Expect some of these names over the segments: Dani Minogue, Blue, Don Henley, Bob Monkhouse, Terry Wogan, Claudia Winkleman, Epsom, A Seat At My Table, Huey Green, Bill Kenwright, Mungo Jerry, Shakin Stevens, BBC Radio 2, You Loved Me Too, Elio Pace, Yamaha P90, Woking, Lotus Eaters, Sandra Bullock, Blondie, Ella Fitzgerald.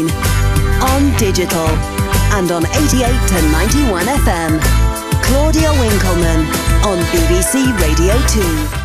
online, on digital, and on 88 to 91 FM. Claudia Winkleman on BBC Radio 2.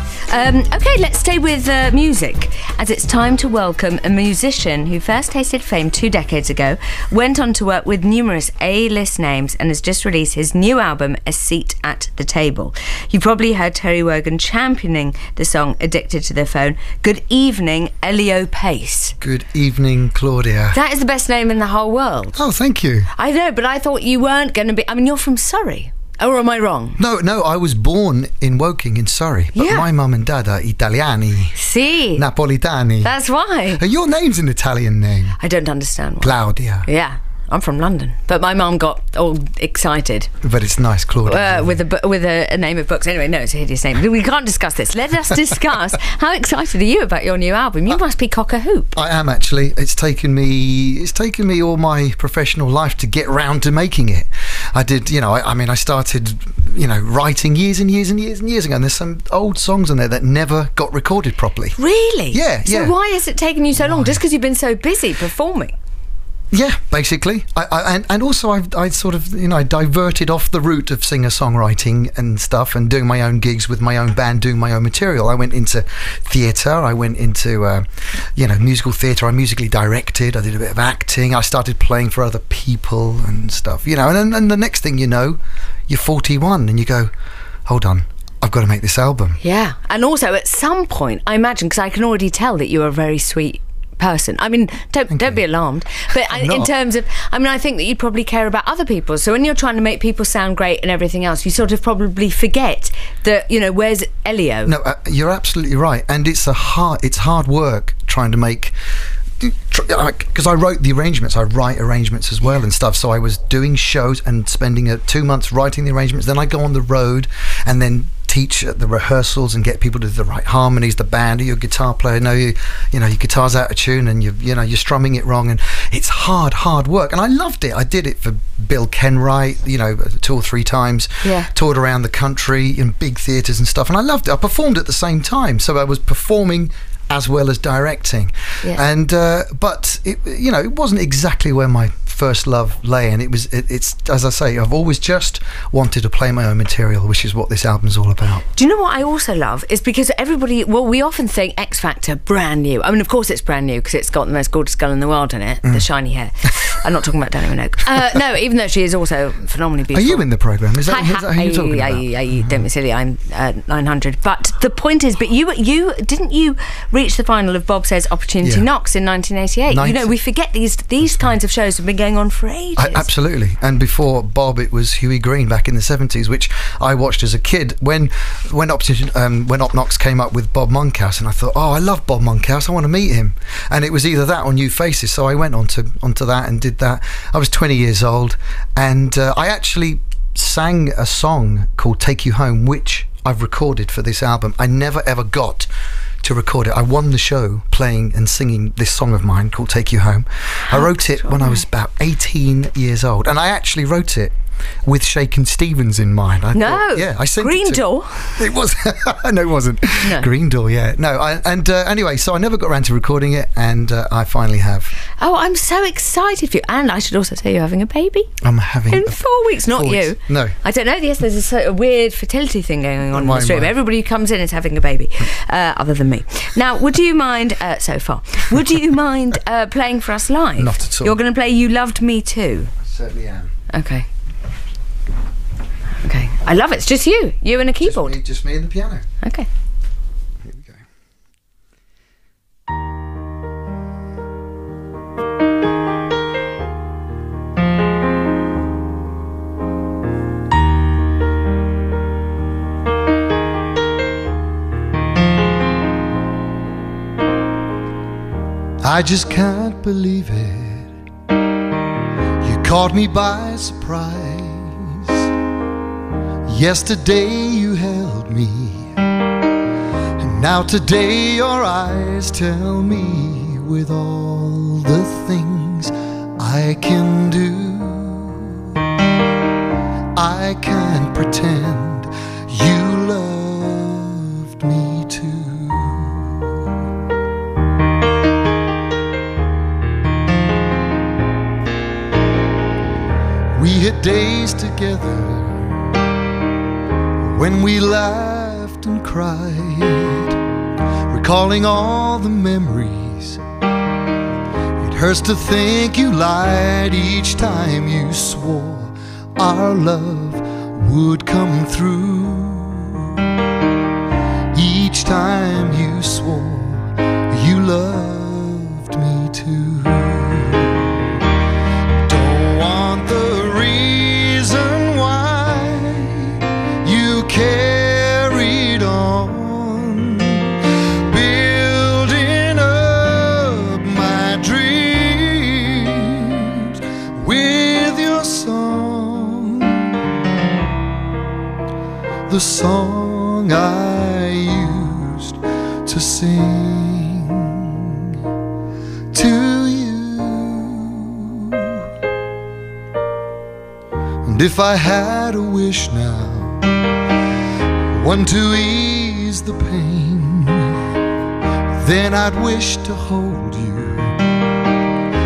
OK, let's stay with music, as it's time to welcome a musician who first tasted fame 2 decades ago, went on to work with numerous A-list names and has just released his new album, A Seat At The Table. You probably heard Terry Wogan championing the song Addicted To Their Phone. Good evening, Elio Pace. Good evening, Claudia. That is the best name in the whole world. Oh, thank you. I know, but I thought you weren't going to be... I mean, you're from Surrey. Or am I wrong? No, I was born in Woking in Surrey, but my mum and dad are Italiani. Si. Napolitani. That's why. Your name's an Italian name. I don't understand why. Claudia. Yeah. I'm from London, but my mum got all excited. But it's nice, Claudia. With a name of books. Anyway, no, it's a hideous name. We can't discuss this. Let us discuss how excited are you about your new album? You must be cock a hoop. I am, actually. It's taken me all my professional life to get round to making it. I did, you know. I mean, I started, you know, writing years and years ago. And there's some old songs in there that never got recorded properly. Really? Yeah. So why has it taken you so long? Just because you've been so busy performing? Yeah, basically. I sort of, you know, I diverted off the route of singer-songwriting and stuff and doing my own gigs with my own band, doing my own material. I went into theatre, I went into, you know, musical theatre. I musically directed, I did a bit of acting, I started playing for other people and stuff, you know. And the next thing you know, you're 41 and you go, hold on, I've got to make this album. Yeah, and also at some point, I imagine, because I can already tell that you are very sweet person. I mean, don't be alarmed, but in terms of, I mean, I think that you probably care about other people. So when you're trying to make people sound great and everything else, you sort of probably forget that, you know, where's Elio? No, you're absolutely right, and it's hard work trying to make, because I wrote the arrangements, I write arrangements as well and stuff, so I was doing shows and spending 2 months writing the arrangements, then I go on the road and then teach at the rehearsals and get people to do the right harmonies. The band, or your guitar player, you know your guitar's out of tune and you're strumming it wrong, and it's hard work. And I loved it. I did it for Bill Kenwright, you know, 2 or 3 times. Yeah. Toured around the country in big theatres and stuff, and I loved it. I performed at the same time, so I was performing as well as directing. Yeah. And but it, you know, it wasn't exactly where my first love lay, and it's as I say, I've always just wanted to play my own material, which is what this album's all about. Do you know what I also love is, because everybody, well, we often think X Factor, brand new. I mean, of course it's brand new because it's got the most gorgeous girl in the world in it, the shiny hair. I'm not talking about Dani Minogue. No, even though she is also phenomenally beautiful. Are you in the programme? Is that who you're talking about? Don't be silly, I'm 900. But the point is, but you didn't you reach the final of Bob Says Opportunity Knocks in 1988? You know, we forget these kinds of shows have been going on for ages. Absolutely. And before Bob, it was Huey Green back in the 70s, which I watched as a kid when Op Knocks came up with Bob Monkhouse, and I thought, oh, I love Bob Monkhouse, I want to meet him. And it was either that or New Faces, so I went onto that and did that. I was 20 years old, and I actually sang a song called Take You Home, which I've recorded for this album. I never ever got to record it. I won the show playing and singing this song of mine called Take You Home. I wrote it when I was about 18 years old, and I actually wrote it with Shakin Stevens in mind. I sent it to Green Door. It was no, it wasn't. No. Green Door, yeah. No, anyway, so I never got around to recording it, and I finally have. Oh, I'm so excited for you. And I should also say you're having a baby. I'm having in 4 weeks, not 4 weeks. You. No. I don't know. Yes, there's a weird fertility thing going on in the stream. Everybody who comes in is having a baby, other than me. Now, would you mind so far? Would you mind playing for us live? Not at all. You're going to play You Loved Me Too. I certainly am. Okay. Okay, I love it. It's just you and a keyboard. Just me and the piano. Okay. Here we go. I just can't believe it. You caught me by surprise. Yesterday you held me, and now today your eyes tell me, with all the things I can do, I can't pretend you loved me too. get days together when we laughed and cried, recalling all the memories. It hurts to think you lied each time you swore our love would come through. Each time you swore you loved me too. Don't want the reason why you carried on, building up my dreams with your song, the song I used to sing. And if I had a wish now, one to ease the pain, then I'd wish to hold you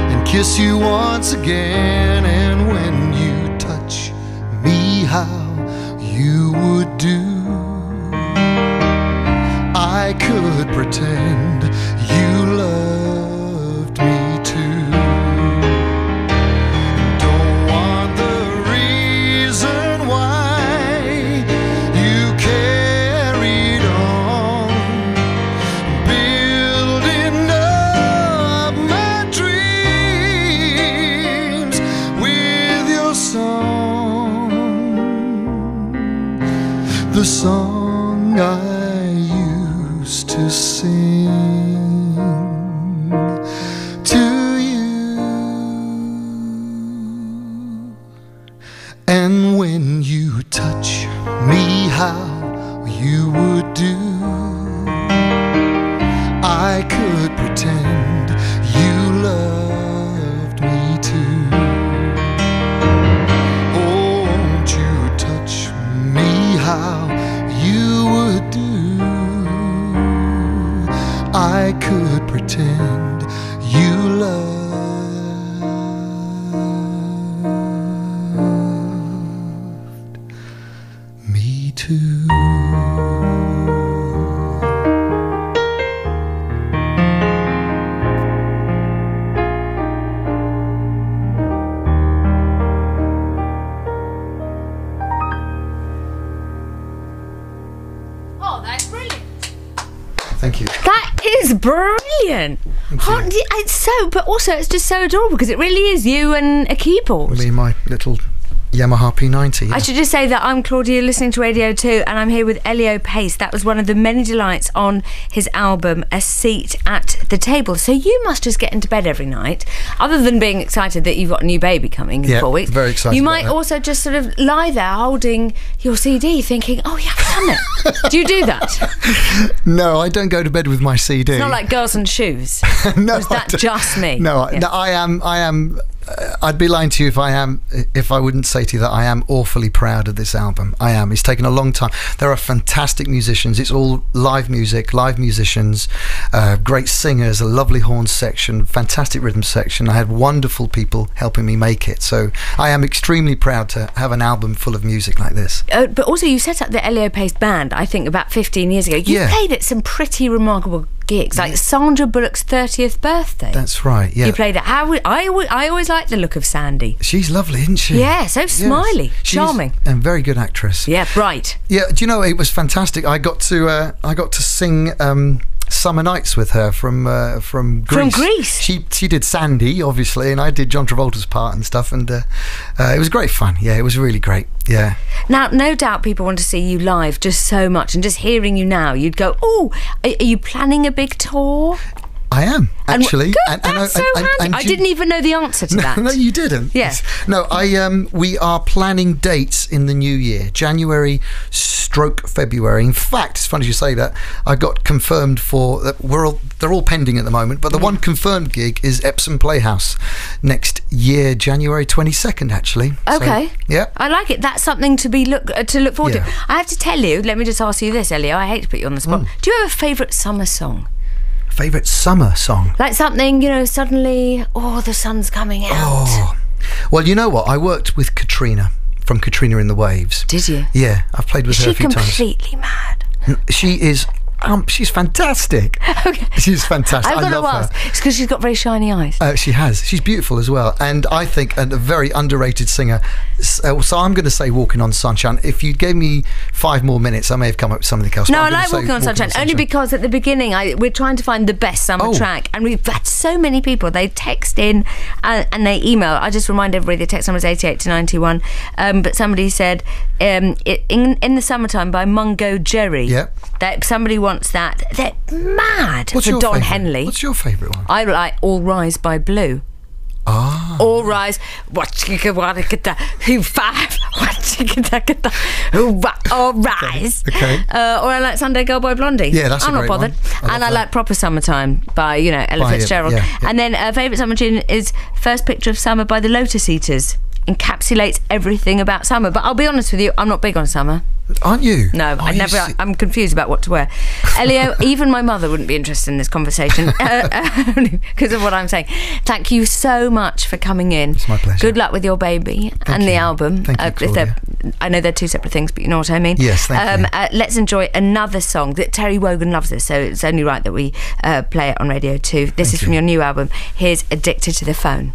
and kiss you once again. And when you touch me, how you would do. I could pretend you loved me too. The song I used to sing to you. And when you touch me, how you would do. I could pretend you loved me too. Oh, won't you touch me, how would do. I could pretend you loved me too. Brilliant. It's so, but also it's just so adorable because it really is you and a keyboard. Me and my little Yamaha P90. Yeah. I should just say that I'm Claudia, listening to Radio 2, and I'm here with Elio Pace. That was one of the many delights on his album, A Seat at the Table. So you must just get into bed every night, other than being excited that you've got a new baby coming in 4 weeks. Very excited. You might also just sort of lie there holding your CD thinking, oh yeah, I've done it. Do you do that? No, I don't go to bed with my CD. It's not like Girls and Shoes. No, was that just me? No, yeah. No, I am. I'd be lying to you if I wouldn't say to you that I am awfully proud of this album. I am. It's taken a long time. There are fantastic musicians. It's all live music, live musicians, great singers, a lovely horn section, fantastic rhythm section. I had wonderful people helping me make it. So I am extremely proud to have an album full of music like this. But also you set up the Elio Pace Band, I think about 15 years ago. You played at some pretty remarkable gigs, like Sandra Bullock's 30th birthday. That's right, yeah. You played that. I always liked the look of Sandy. She's lovely, isn't she? Yeah, so smiley, charming. And very good actress. Yeah, bright. Yeah, do you know, it was fantastic. I got to sing Summer Nights with her from Greece. From Greece. She did Sandy, obviously, and I did John Travolta's part and stuff, and it was great fun. Yeah, it was really great. Yeah. Now, no doubt people want to see you live just so much, and just hearing you now, you'd go, oh, are you planning a big tour? I am, actually. Good, that's so handy. I didn't even know the answer to that. No, you didn't. Yes. No, we are planning dates in the new year, January/February. In fact, it's funny you say that. I got confirmed for that. They're all pending at the moment, but the one confirmed gig is Epsom Playhouse next year, January 22nd, actually. Okay. So, yeah. I like it. That's something to be look forward to. I have to tell you. Let me just ask you this, Elio. I hate to put you on the spot. Do you have a favourite summer song? Favourite summer song? Like something, you know, suddenly, oh, the sun's coming out. Oh, Well, you know what? I worked with Katrina from Katrina and the Waves. Did you? Yeah, I've played with her a few times. She's completely mad. She is... she's fantastic. Okay. She's fantastic. I love her. It's because she's got very shiny eyes. She has. She's beautiful as well. And I think a very underrated singer. So I'm going to say Walking on Sunshine. If you gave me 5 more minutes, I may have come up with something else. No, I like Walking on Sunshine. Only because at the beginning, we're trying to find the best summer track. And we've had so many people. They text in and they email. I just remind everybody the text number is 88 to 91. But somebody said, in the Summertime by Mungo Jerry. Yeah. That somebody wants that. They're mad for Don Henley. What's your favourite one? I like All Rise by Blue. Ah. All Rise. All Rise. Okay. Or I like Sunday Girl by Blondie. Yeah, that's I'm a great not bothered. One. I and I that. Like Proper Summertime by, you know, Ella Fitzgerald. Yeah. And then favourite summer tune is First Picture of Summer by the Lotus Eaters. Encapsulates everything about summer. But I'll be honest with you, I'm not big on summer. Aren't you? No, I'm confused about what to wear. Elio, even my mother wouldn't be interested in this conversation because of what I'm saying. Thank you so much for coming in. It's my pleasure. Good luck with your baby and the album. Thank you, Claudia. I know they're two separate things, but you know what I mean. Yes, thank you. Let's enjoy another song that Terry Wogan loves this, so it's only right that we play it on Radio 2. This is from your new album. Here's Addicted to the Phone.